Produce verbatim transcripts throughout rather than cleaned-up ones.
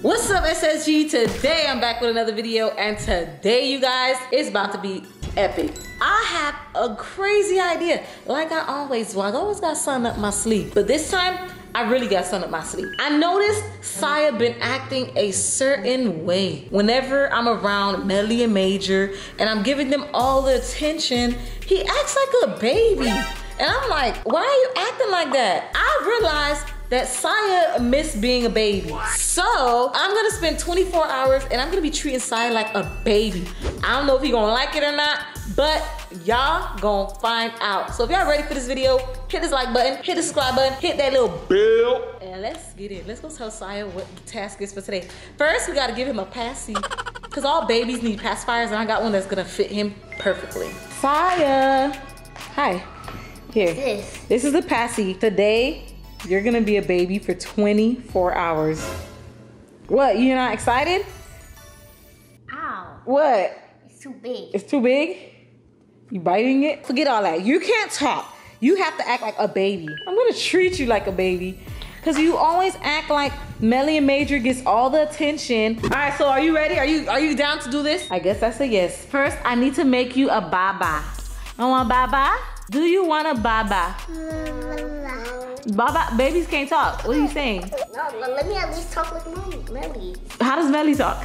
What's up, S S G? Today I'm back with another video, and today, you guys, it's about to be epic. I have a crazy idea. Like I always do, I always got something up my sleeve, but this time I really got something up my sleeve. I noticed Saya been acting a certain way whenever I'm around Melly and Major and I'm giving them all the attention. He acts like a baby, and I'm like, why are you acting like that? I realized that Saya missed being a baby. So I'm gonna spend twenty-four hours and I'm gonna be treating Saya like a baby. I don't know if he gonna like it or not, but y'all gonna find out. So if y'all ready for this video, hit this like button, hit the subscribe button, hit that little bell, and let's get in. Let's go tell Saya what the task is for today. First, we gotta give him a passy, cause all babies need pacifiers, and I got one that's gonna fit him perfectly. Saya, hi. Here, this, this is the passy. Today, you're gonna be a baby for twenty-four hours. What, you're not excited? Ow. What? It's too big. It's too big? You biting it? Forget all that. You can't talk. You have to act like a baby. I'm gonna treat you like a baby, cause you always act like Melly and Major gets all the attention. All right, so are you ready? Are you are you down to do this? I guess that's a yes. First, I need to make you a baba. I want baba? Do you want a baba? Mm-hmm. Baba, babies can't talk. What are you saying? No, let me at least talk with Melly. How does Melly talk?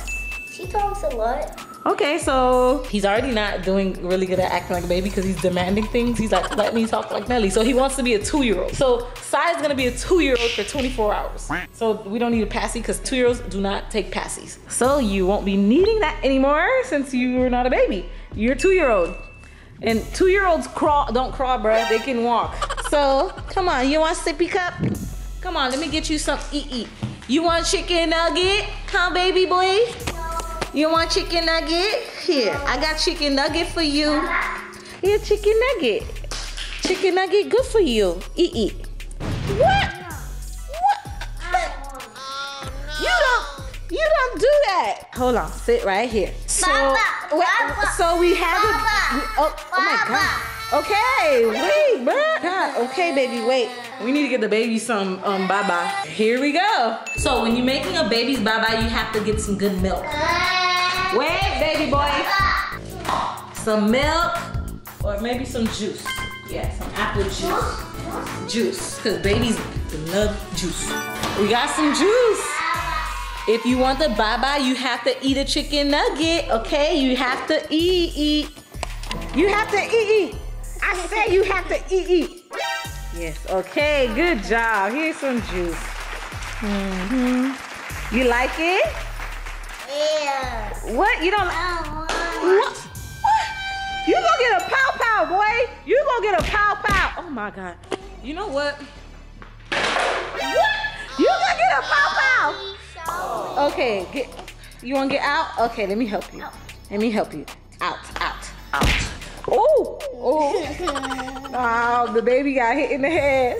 She talks a lot. Okay, so he's already not doing really good at acting like a baby because he's demanding things. He's like, let me talk like Melly. So he wants to be a two-year-old. So Saya's gonna be a two-year-old for twenty-four hours. So we don't need a passy because two-year-olds do not take passies. So you won't be needing that anymore since you're not a baby. You're a two-year-old. And two-year-olds crawl, don't crawl, bruh. They can walk. So, come on, you want a sippy cup? Come on, let me get you some eat eat. You want chicken nugget? Huh, baby boy? No. You want chicken nugget? Here, no. I got chicken nugget for you. Here, chicken nugget. Chicken nugget, good for you. Eat eat. What? No. What? Oh, no. You don't, you don't do that. Hold on, sit right here. So, Baba, Baba, so we have Baba, a, oh, oh my God. Okay, wait, bruh. God, okay, baby, wait. We need to get the baby some um, baba. Here we go. So when you're making a baby's baba, you have to get some good milk. Wait, baby boy. Some milk or maybe some juice. Yeah, some apple juice. Juice, because babies love juice. We got some juice. If you want the baba, you have to eat a chicken nugget, okay? You have to eat, eat. You have to eat, eat. I say you have to eat, eat. Yes, okay, good job. Here's some juice. Mm-hmm. You like it? Yeah. What? You don't like it? What? What? You gonna get a pow pow, boy. You gonna get a pow pow. Oh my God. You know what? What? You gonna get a pow pow. Okay, get, you wanna get out? Okay, let me help you. Let me help you. Out, out, out. Oh, oh, oh, the baby got hit in the head.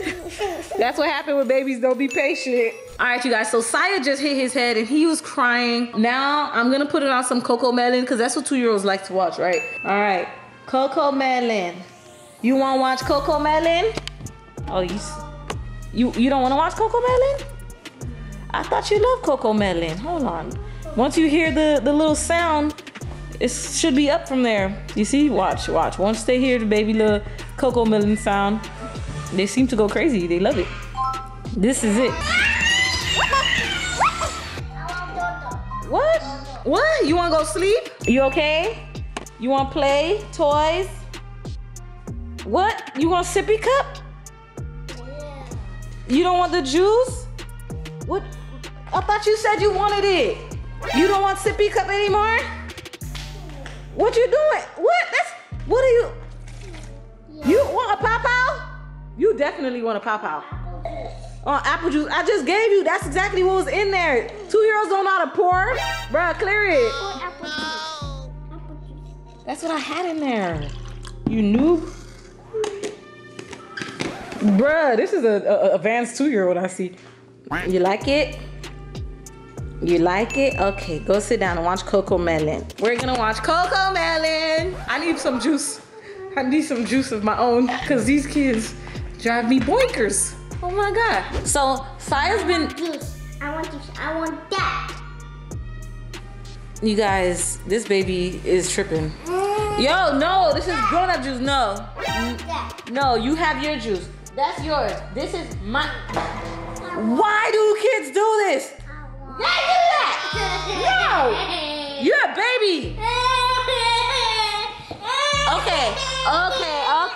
That's what happened when babies don't be patient. All right, you guys, so Saya just hit his head and he was crying. Now I'm gonna put it on some Cocomelon because that's what two-year-olds like to watch, right? All right, Cocomelon. You wanna watch Cocomelon? Oh, you, you, you don't wanna watch Cocomelon? I thought you loved Cocomelon, hold on. Once you hear the, the little sound, it should be up from there. You see, watch, watch. Once they hear the baby little Cocomelon sound, they seem to go crazy. They love it. This is it. What? What? You wanna go sleep? You okay? You wanna play? Toys? What? You want a sippy cup? You don't want the juice? What? I thought you said you wanted it. You don't want sippy cup anymore? What you doing? What? That's, what are you? Yeah. You want a pow-pow? You definitely want a pow-pow. Oh, apple juice. I just gave you. That's exactly what was in there. Two-year-olds don't know how to pour. Bruh, clear it. Pour apple juice. Apple juice. That's what I had in there. You noob. Bruh, this is a, a, a advanced two-year-old I see. You like it? You like it? Okay, go sit down and watch Cocomelon. We're gonna watch Cocomelon. I need some juice. I need some juice of my own because these kids drive me bonkers. Oh my God. So Saya's been... Juice, I want juice, I want that. You guys, this baby is tripping. Yo, no, this is grown-up juice. No. No, you have your juice. That's yours. This is my... Why do kids do this? Why do that? No! You're a baby!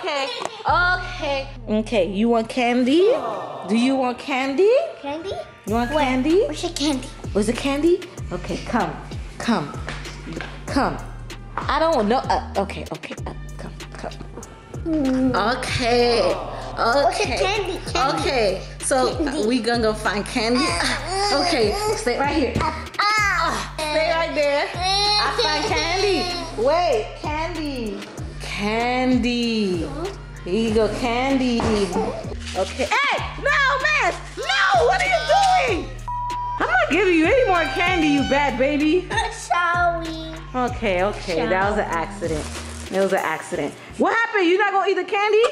Okay, okay, okay, okay. Okay, you want candy? Do you want candy? Candy? You want Where? candy? Where's the candy? Where's the candy? Okay, come, come, come. I don't know. Uh, okay, okay, uh, come, come. Mm. Okay, okay, candy, candy. Okay. So candy. Uh, we gonna go find candy. Uh, okay, stay right here. Uh, uh, stay right there. I find candy. Wait, candy, candy. Here you go, candy. Okay. Hey, no, man, no. What are you doing? I'm not giving you any more candy, you bad baby. Sorry. Okay, okay, Sorry. that was an accident. It was an accident. What happened? You're not gonna eat the candy?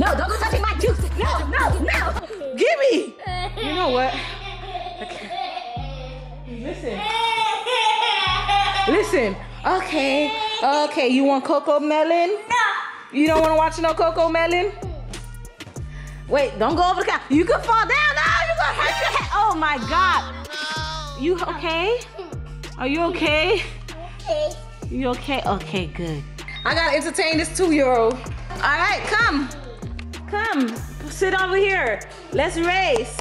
No, don't go touching my juice. No, no, no. Give me. You know what? Okay. Listen. Listen. Okay, okay. You want Cocomelon? No. You don't want to watch no Cocomelon? Wait, don't go over the couch. You could fall down. No, you're gonna hurt your head. Oh my God. Oh, no. You okay? Are you okay? Okay. You okay? Okay, good. I gotta entertain this two-year-old. All right, come. Come, sit over here. Let's race.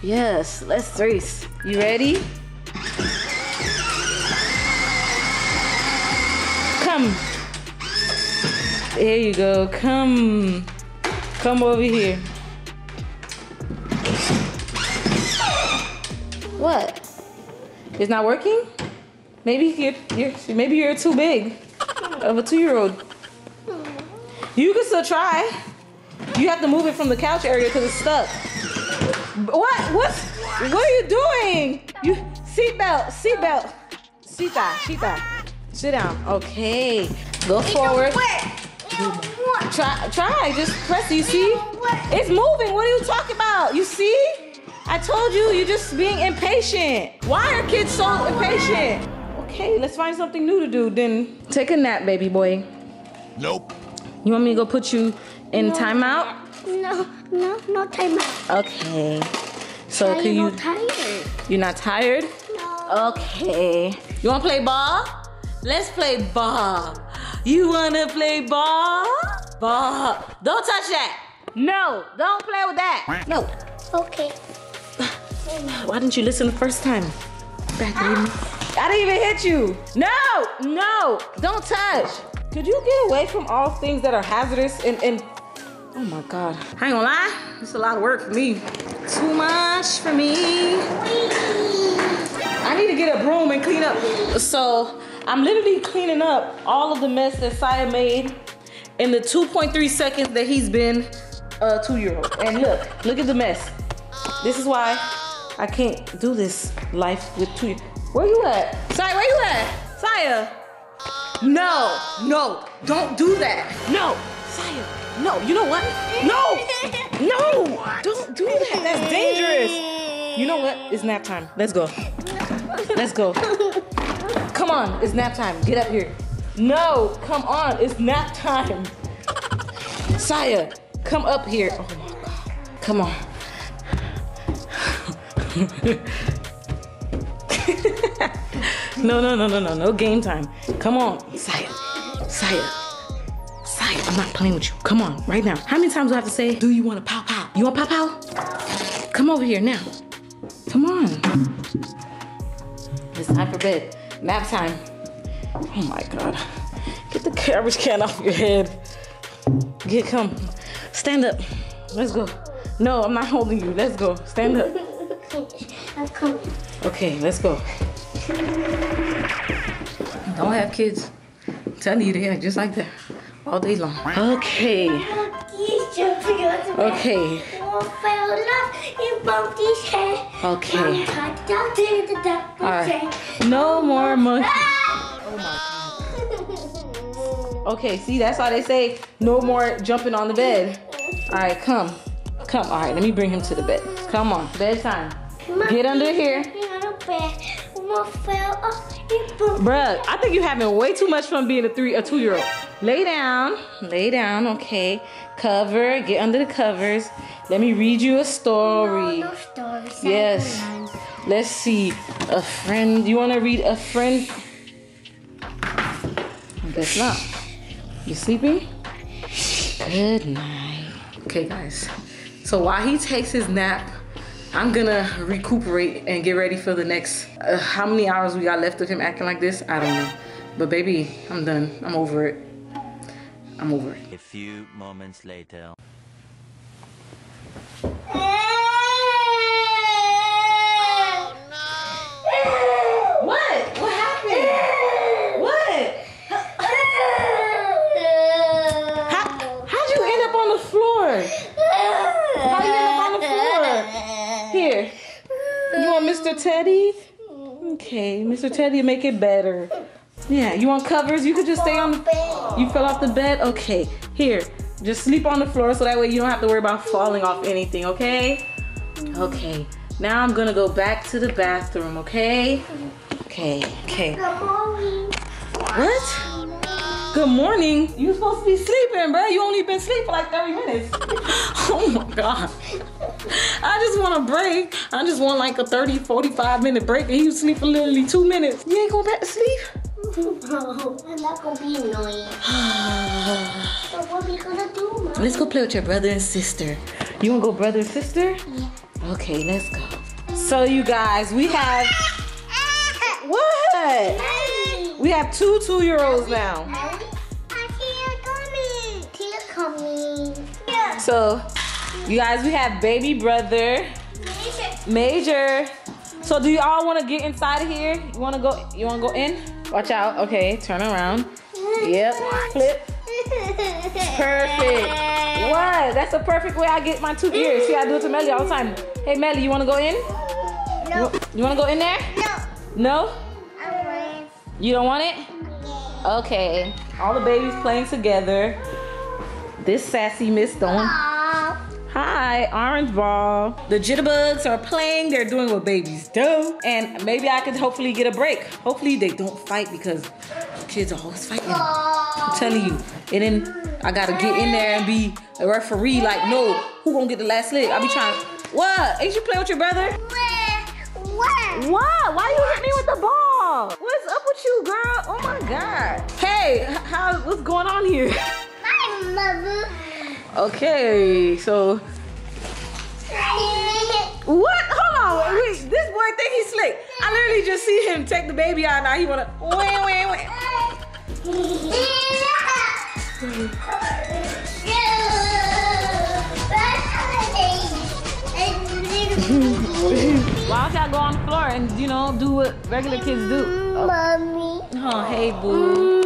Yes, let's race. You ready? Come. There you go, come. Come over here. What? It's not working? Maybe you're, you're, maybe you're too big of a two-year-old. You can still try. You have to move it from the couch area because it's stuck. What? What? What are you doing? You seatbelt, seatbelt, seatbelt, seatbelt. Sit down. Okay. Go forward. Try, try. Just press. You see? It's moving. What are you talking about? You see? I told you, you're just being impatient. Why are kids so impatient? Okay, let's find something new to do then. Take a nap, baby boy. Nope. You want me to go put you in no, timeout? No, no, no timeout. Okay. So Are can you? Not tired. You're not tired? No. Okay. You want to play ball? Let's play ball. You want to play ball? Ball. Don't touch that. No, don't play with that. No. Okay. Why didn't you listen the first time? Back baby. Ah. I didn't even hit you. No, no, don't touch. Could you get away from all things that are hazardous and, and oh my God. I ain't gonna lie, it's a lot of work for me. Too much for me. I need to get a broom and clean up. So I'm literally cleaning up all of the mess that Saya made in the two point three seconds that he's been a two-year-old. And look, look at the mess. This is why I can't do this life with two. Where you at? Saya, where you at? Saya. No, no, don't do that. No, Saya, no, you know what? No, no, don't do that. That's dangerous. You know what? It's nap time. Let's go. Let's go. Come on, it's nap time. Get up here. No, come on, it's nap time. Saya, come up here. Oh my God. Come on. No, no, no, no, no, no game time. Come on, Saya, Saya, Saya, I'm not playing with you. Come on, right now. How many times do I have to say, do you want a pow pow? You want pow pow? Come over here now. Come on. It's time for bed. Nap time. Oh my God. Get the garbage can off your head. Get, come. Stand up. Let's go. No, I'm not holding you. Let's go. Stand up. I'm coming. Okay, let's go. Don't have kids. I'm telling you, they act just like that all day long. Okay. Okay. Okay. All right. No more monkeys. Oh my God. Okay, see, that's why they say no more jumping on the bed. All right, come. Come, all right, let me bring him to the bed. Come on, bedtime. Get under here. will fell off. Bruh, I think you're having way too much fun being a three, a two-year-old. Lay down, lay down, okay. Cover, get under the covers. Let me read you a story. No, no stories. Yes. Let's see. A friend. You want to read a friend? Guess not. You sleeping? Good night. Okay, guys. So while he takes his nap, I'm gonna recuperate and get ready for the next, uh, how many hours we got left of him acting like this? I don't know. But baby, I'm done. I'm over it. I'm over it. A few moments later. Mister Teddy? Okay, Mister Teddy, make it better. Yeah, you want covers? You could just stay on the bed. You fell off the bed? Okay, here, just sleep on the floor so that way you don't have to worry about falling off anything, okay? Okay, now I'm gonna go back to the bathroom, okay? Okay, okay. Good morning. What? Good morning? You're supposed to be sleeping, bro. You only been asleep for like thirty minutes. Oh my God. I just want a break. I just want like a thirty, forty-five minute break, and he was sleep for literally two minutes. You ain't going back to sleep? No, I'm not gonna be annoying. So what we gonna do, Mom? Let's go play with your brother and sister. You wanna go brother and sister? Yeah. Okay, let's go. So you guys, we have what? Mommy. We have two two-year-olds now. I see you coming. Coming. Yeah. So. You guys, we have baby brother, Major. Major. So do you all want to get inside of here? You want to go? You want to go in? Watch out. Okay, turn around. Yep, flip. Perfect. What? That's the perfect way I get my two ears. See, I do it to Melly all the time. Hey, Melly, you want to go in? No. You want to go in there? No. No? I don't want it. You don't want it? Yeah. Okay. All the babies playing together. This sassy Miss Dawn. Hi, Orange Ball. The jitterbugs are playing. They're doing what babies do. And maybe I could hopefully get a break. Hopefully they don't fight because kids are always fighting. I'm telling you. And then I gotta get in there and be a referee like, no, who gonna get the last lick? I'll be trying. What? Ain't you playing with your brother? What? What? Why you hit me with the ball? What's up with you, girl? Oh my God. Hey, how? What's going on here? My mother. Okay, so what? Hold on, wait, this boy think he's slick. I literally just see him take the baby out now. He wanna wait, wait, wait. Why don't y'all go on the floor and you know do what regular kids do? Oh. Mommy. Oh, hey boo.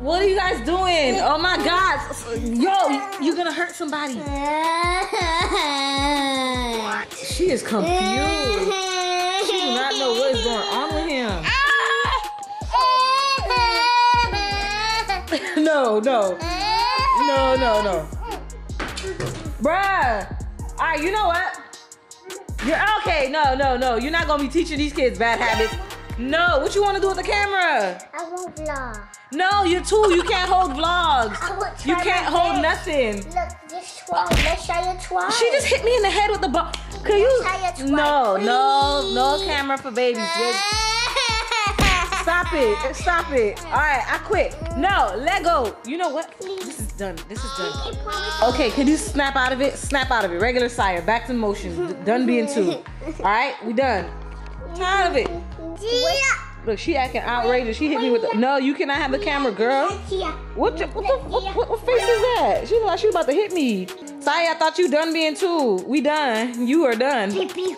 What are you guys doing? Oh my God. Yo, you're gonna hurt somebody. What? She is confused. She does not know what is going on with him. No, no. No, no, no. Bruh. All right, you know what? You're okay. No, no, no. You're not gonna be teaching these kids bad habits. No, what you want to do with the camera? I want vlog. No, you're two. You can't hold vlogs. I want to try. You can't hold nothing. Look, this twirl. Let's try your twirl. She just hit me in the head with the ball. Could you? Let's try your twirl, no, please. no, no camera for babies. Just stop it. Stop it. All right, I quit. No, let go. You know what? Please. This is done. This is done. Okay, can you snap out of it? Snap out of it. Regular sire. Back to motion. Done being two. All right, we done. Tired of it. Wait. Look, she acting outrageous. She hit me with the, no, you cannot have the camera, girl. What, what, what, what, what face is that? She looked like she was about to hit me. Sorry, I thought you done being two. We done. You are done.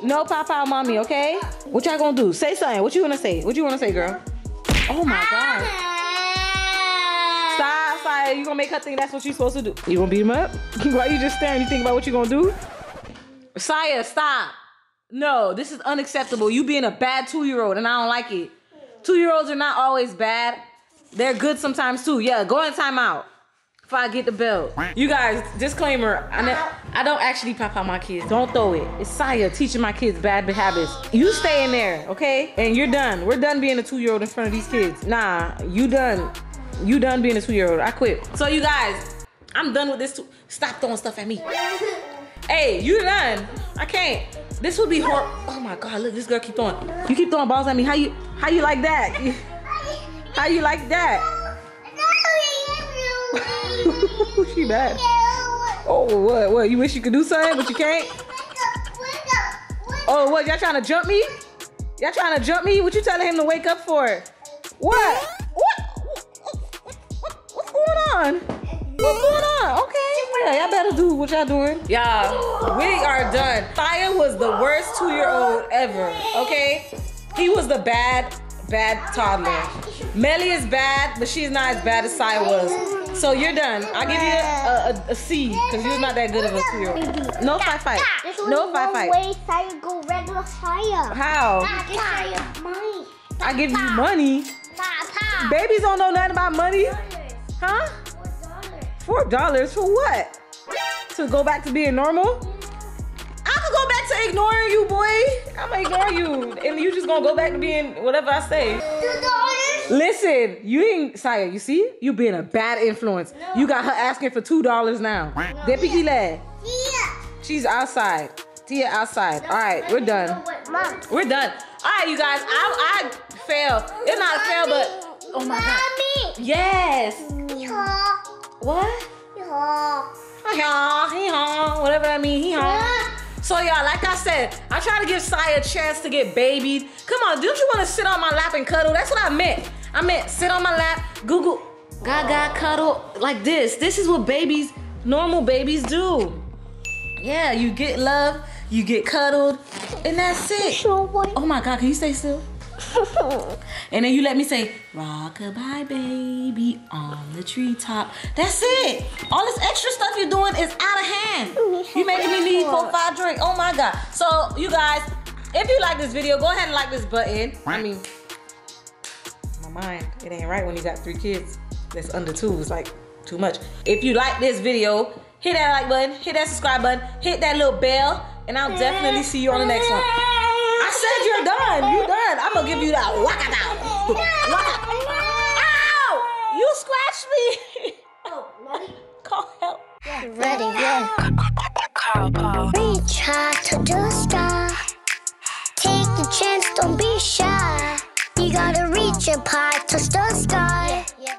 No pop out, mommy, okay? What y'all gonna do? Say something. What you gonna say? What you wanna say, girl? Oh my God. Sorry, sorry, you gonna make her think that's what you supposed to do. You gonna beat him up? Why you just staring? You think about what you gonna do? Saya, stop. No, this is unacceptable. You being a bad two-year-old, and I don't like it. Two-year-olds are not always bad. They're good sometimes, too. Yeah, go in timeout. before I get the belt. You guys, disclaimer, I, I don't actually pop out my kids. Don't throw it. It's Saya teaching my kids bad habits. You stay in there, okay? And you're done. We're done being a two-year-old in front of these kids. Nah, you done. You done being a two-year-old. I quit. So you guys, I'm done with this too. Stop throwing stuff at me. Hey, you done. I can't. This would be horrible. Oh my God, look, this girl keep throwing. You keep throwing balls at me. How you, how you like that? How you like that? She bad. Oh, what, what? You wish you could do something, but you can't? Oh, what? Y'all trying to jump me? Y'all trying to jump me? What you telling him to wake up for? What? What? What's going on? What's going on? Okay. Well, y'all better do what y'all doing. Y'all, we are done. Saya was the worst two-year-old ever, okay? He was the bad, bad toddler. Melly is bad, but she's not as bad as Saya was. So you're done. I'll give you a, a, a C because you're not that good of a two-year-old. No fight fight. No fight fight. Way Saya go regular Saya. How? I give you money. Babies don't know nothing about money. Huh? Four dollars for what? To go back to being normal? I could go back to ignoring you, boy. I'm gonna ignore you. And you just gonna go back to being whatever I say. Listen, you ain't, Saya, you see? You being a bad influence. No. You got her asking for two dollars now. No. Deputy Lad. Tia. She's outside. Tia outside. No, all right, we're done. Mom. We're done. All right, you guys, I, I failed. It's not a fail, but, oh my Mommy. God. Yes. Hee-haw. What? Hee-haw. Hee-haw, hee-haw, whatever that means, hee-haw. So y'all, like I said, I'm trying to give Saya a chance to get babied. Come on, don't you want to sit on my lap and cuddle? That's what I meant. I meant sit on my lap, Google, gaga, cuddle, like this. This is what babies, normal babies do. Yeah, you get love, you get cuddled, and that's it. Oh my God, can you stay still? And then you let me say, rock-a-bye baby on the treetop. That's it. All this extra stuff you're doing is out of hand. You're making me need four, five drinks. Oh my God. So you guys, if you like this video, go ahead and like this button. I mean, my mind, it ain't right when you got three kids that's under two. It's like too much. If you like this video, hit that like button, hit that subscribe button, hit that little bell, and I'll definitely see you on the next one. I said you're done. You're done. I'm gonna give you that waka down. Ow! You scratched me. Oh, Maddie. Call help. Yeah. Ready, yeah. Reach hard to do stuff.